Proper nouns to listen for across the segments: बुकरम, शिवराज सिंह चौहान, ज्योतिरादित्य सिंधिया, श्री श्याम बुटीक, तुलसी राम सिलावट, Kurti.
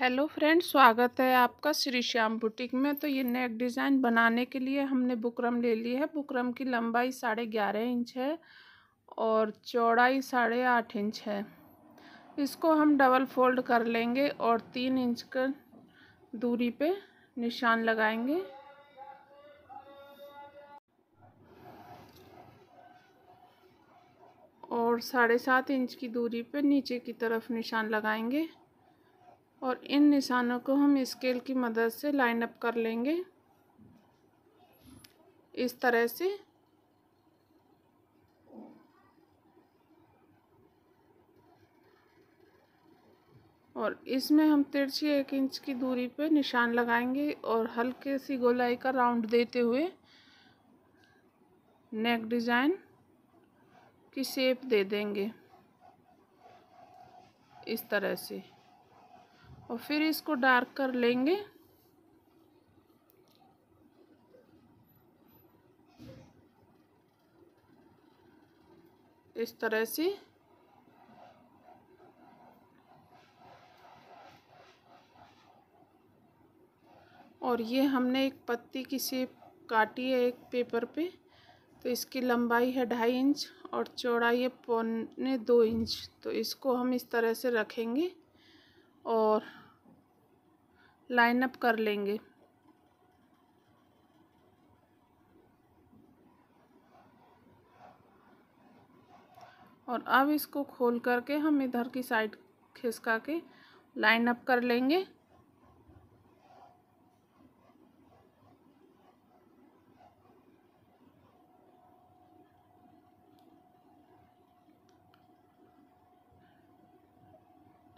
Hello friends, स्वागत है आपका श्री श्याम बुटीक में। तो ये नेक डिज़ाइन बनाने के लिए हमने बुकरम ले ली है। बुकरम की लंबाई 11.5 इंच है और चौड़ाई 8.5 इंच है। इसको हम डबल फोल्ड कर लेंगे और 3 इंच का दूरी पे निशान लगाएंगे। और 7.5 इंच की दूरी पे नीचे की तरफ निशान लगाएंगे और इन निशानों को हम स्केल की मदद से लाइन अप कर लेंगे इस तरह से। और इसमें हम तिरछी 1 इंच की दूरी पे निशान लगाएंगे और हल्के सी गोलाई का राउंड देते हुए नेक डिज़ाइन की शेप दे देंगे इस तरह से। और फिर इसको डार्क कर लेंगे इस तरह से। और ये हमने एक पत्ती की शेप काटी है एक पेपर पे। तो इसकी लंबाई है 2.5 इंच और चौड़ाई है 1.25 इंच। तो इसको हम इस तरह से रखेंगे और लाइन अप कर लेंगे। और अब इसको खोल करके हम इधर की साइड खिसका के लाइन अप कर लेंगे।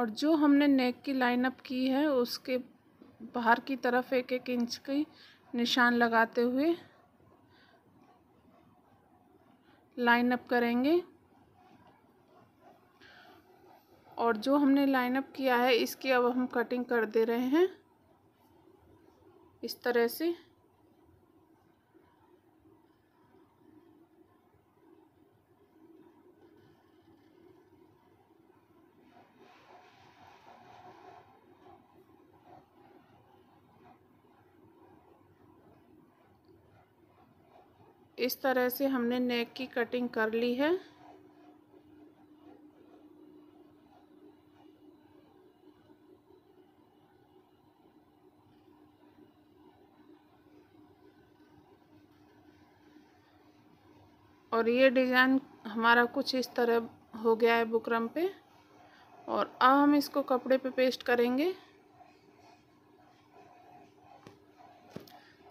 और जो हमने नेक की लाइन अप की है उसके बाहर की तरफ 1-1 इंच की निशान लगाते हुए लाइन अप करेंगे। और जो हमने लाइन अप किया है इसकी अब हम कटिंग कर दे रहे हैं इस तरह से। इस तरह से हमने नेक की कटिंग कर ली है। और ये डिज़ाइन हमारा कुछ इस तरह हो गया है बुकरम पे। और अब हम इसको कपड़े पे पेस्ट करेंगे।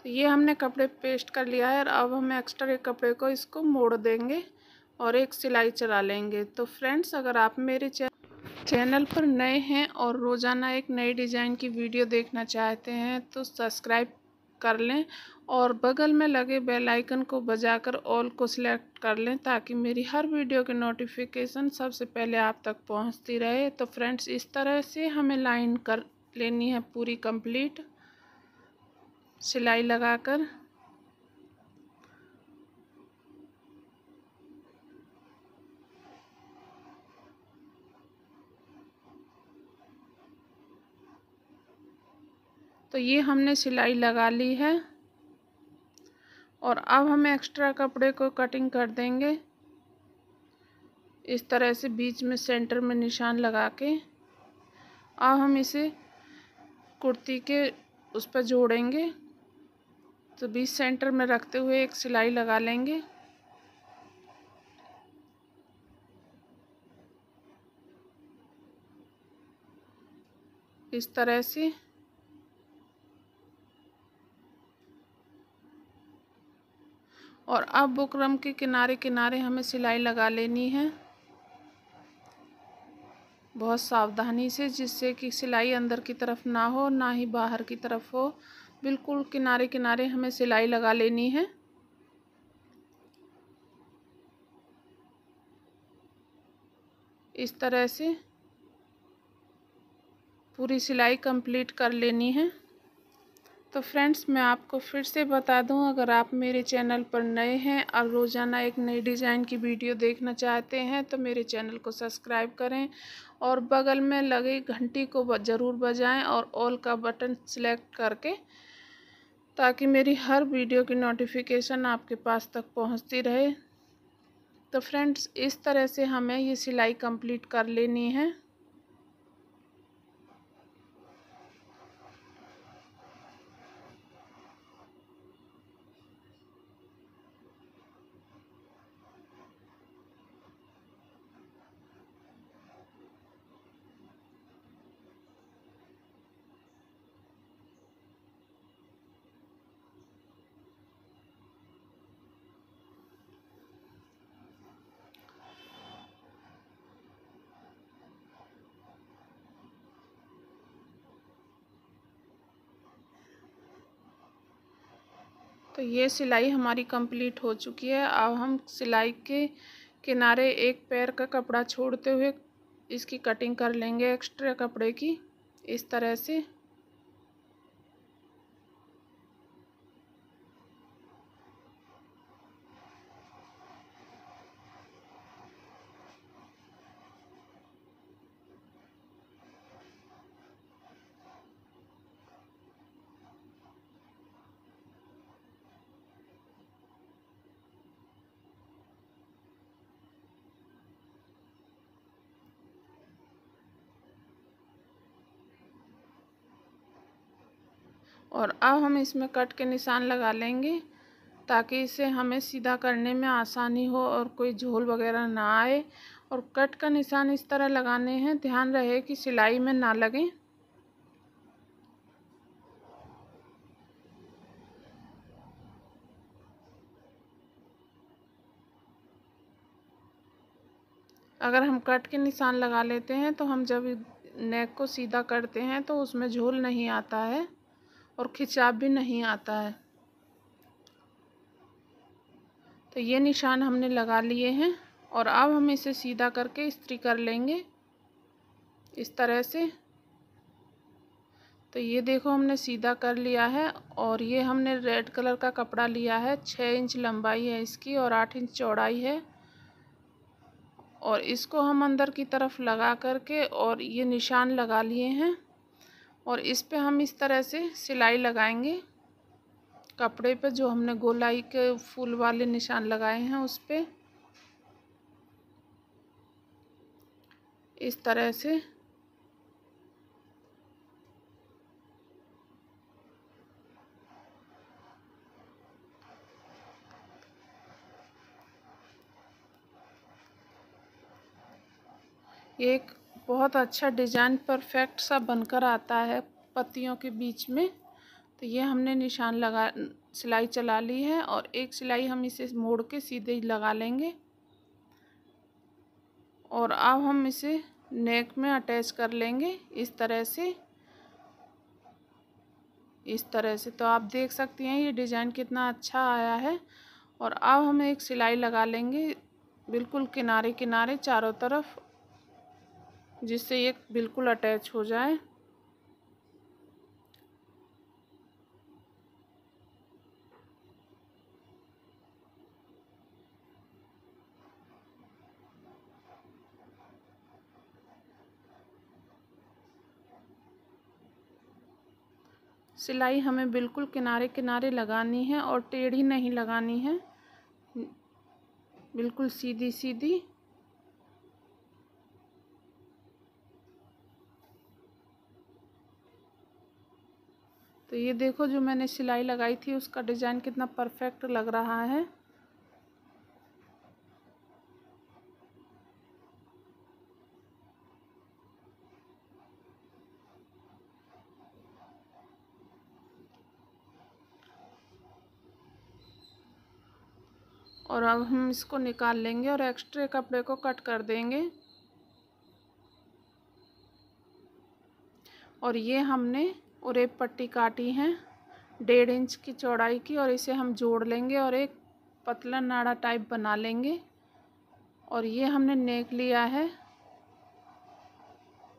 तो ये हमने कपड़े पेस्ट कर लिया है और अब हम एक्स्ट्रा एक कपड़े को इसको मोड़ देंगे और एक सिलाई चला लेंगे। तो फ्रेंड्स, अगर आप मेरे चैनल पर नए हैं और रोज़ाना एक नई डिज़ाइन की वीडियो देखना चाहते हैं तो सब्सक्राइब कर लें और बगल में लगे बेल आइकन को बजाकर ऑल को सिलेक्ट कर लें ताकि मेरी हर वीडियो की नोटिफिकेशन सबसे पहले आप तक पहुँचती रहे। तो फ्रेंड्स, इस तरह से हमें लाइन कर लेनी है पूरी कंप्लीट सिलाई लगाकर। तो ये हमने सिलाई लगा ली है और अब हम एक्स्ट्रा कपड़े को कटिंग कर देंगे इस तरह से बीच में सेंटर में निशान लगा के। अब हम इसे कुर्ती के उस पर जोड़ेंगे। तो बीच सेंटर में रखते हुए एक सिलाई लगा लेंगे। इस तरह से। और अब बुकरम के किनारे किनारे हमें सिलाई लगा लेनी है बहुत सावधानी से, जिससे कि सिलाई अंदर की तरफ ना हो ना ही बाहर की तरफ हो। बिल्कुल किनारे किनारे हमें सिलाई लगा लेनी है। इस तरह से पूरी सिलाई कंप्लीट कर लेनी है। तो फ्रेंड्स मैं आपको फिर से बता दूं, अगर आप मेरे चैनल पर नए हैं और रोज़ाना एक नई डिज़ाइन की वीडियो देखना चाहते हैं तो मेरे चैनल को सब्सक्राइब करें और बगल में लगी घंटी को ज़रूर बजाएं और ऑल का बटन सिलेक्ट करके, ताकि मेरी हर वीडियो की नोटिफिकेशन आपके पास तक पहुंचती रहे। तो फ्रेंड्स इस तरह से हमें ये सिलाई कंप्लीट कर लेनी है। तो ये सिलाई हमारी कंप्लीट हो चुकी है। अब हम सिलाई के किनारे एक पैर का कपड़ा छोड़ते हुए इसकी कटिंग कर लेंगे एक्स्ट्रा कपड़े की, इस तरह से। और अब हम इसमें कट के निशान लगा लेंगे ताकि इसे हमें सीधा करने में आसानी हो और कोई झोल वगैरह ना आए। और कट का निशान इस तरह लगाने हैं, ध्यान रहे कि सिलाई में ना लगे। अगर हम कट के निशान लगा लेते हैं तो हम जब नेक को सीधा करते हैं तो उसमें झोल नहीं आता है और खिंचाव भी नहीं आता है। तो ये निशान हमने लगा लिए हैं और अब हम इसे सीधा करके इस्त्री कर लेंगे इस तरह से। तो ये देखो हमने सीधा कर लिया है और ये हमने रेड कलर का कपड़ा लिया है। 6 इंच लंबाई है इसकी और 8 इंच चौड़ाई है। और इसको हम अंदर की तरफ लगा करके और ये निशान लगा लिए हैं और इस पे हम इस तरह से सिलाई लगाएंगे कपड़े पे, जो हमने गोलाई के फूल वाले निशान लगाए हैं उस पे, इस तरह से। एक बहुत अच्छा डिज़ाइन परफेक्ट सा बनकर आता है पत्तियों के बीच में। तो ये हमने निशान लगा, सिलाई चला ली है और एक सिलाई हम इसे मोड़ के सीधे लगा लेंगे। और अब हम इसे नेक में अटैच कर लेंगे इस तरह से, इस तरह से। तो आप देख सकती हैं ये डिज़ाइन कितना अच्छा आया है। और अब हम एक सिलाई लगा लेंगे बिल्कुल किनारे किनारे चारों तरफ, जिससे ये बिल्कुल अटैच हो जाए। सिलाई हमें बिल्कुल किनारे किनारे लगानी है और टेढ़ी नहीं लगानी है, बिल्कुल सीधी सीधी। तो ये देखो जो मैंने सिलाई लगाई थी उसका डिज़ाइन कितना परफेक्ट लग रहा है। और अब हम इसको निकाल लेंगे और एक्स्ट्रा कपड़े को कट कर देंगे। और ये हमने उरेब पट्टी काटी है 1.5 इंच की चौड़ाई की और इसे हम जोड़ लेंगे और एक पतला नाड़ा टाइप बना लेंगे। और ये हमने नेक लिया है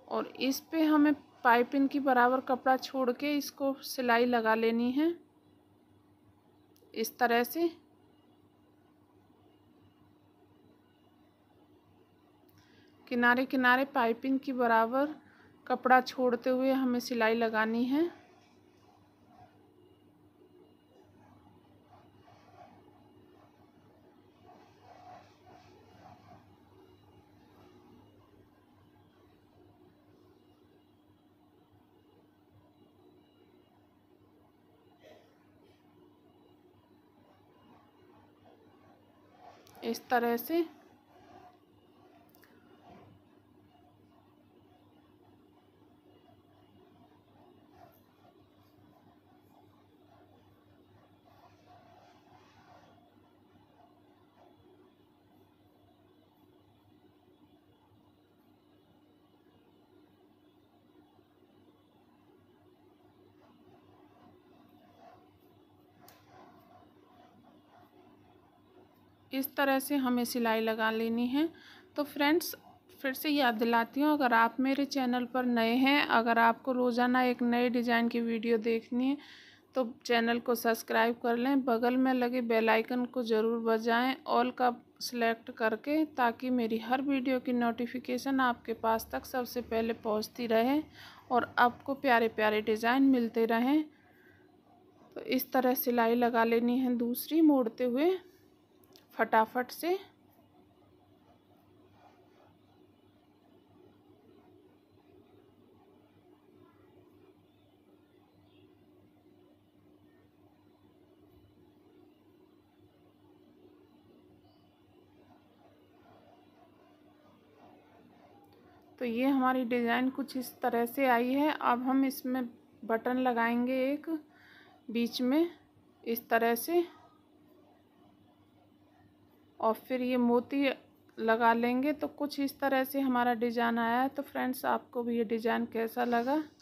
और इस पे हमें पाइपिंग की बराबर कपड़ा छोड़ के इसको सिलाई लगा लेनी है इस तरह से। किनारे किनारे पाइपिंग की बराबर कपड़ा छोड़ते हुए हमें सिलाई लगानी है। इस तरह से इस तरह से हमें सिलाई लगा लेनी है। तो फ्रेंड्स फिर से याद दिलाती हूँ, अगर आप मेरे चैनल पर नए हैं, अगर आपको रोज़ाना एक नए डिज़ाइन की वीडियो देखनी है तो चैनल को सब्सक्राइब कर लें, बगल में लगे बेल आइकन को ज़रूर बजाएं, ऑल का सिलेक्ट करके, ताकि मेरी हर वीडियो की नोटिफिकेशन आपके पास तक सबसे पहले पहुँचती रहे और आपको प्यारे प्यारे डिज़ाइन मिलते रहें। तो इस तरह सिलाई लगा लेनी है दूसरी, मोड़ते हुए फटाफट से। तो ये हमारी डिज़ाइन कुछ इस तरह से आई है। अब हम इसमें बटन लगाएंगे एक बीच में इस तरह से, और फिर ये मोती लगा लेंगे। तो कुछ इस तरह से हमारा डिज़ाइन आया है। तो फ्रेंड्स आपको भी ये डिज़ाइन कैसा लगा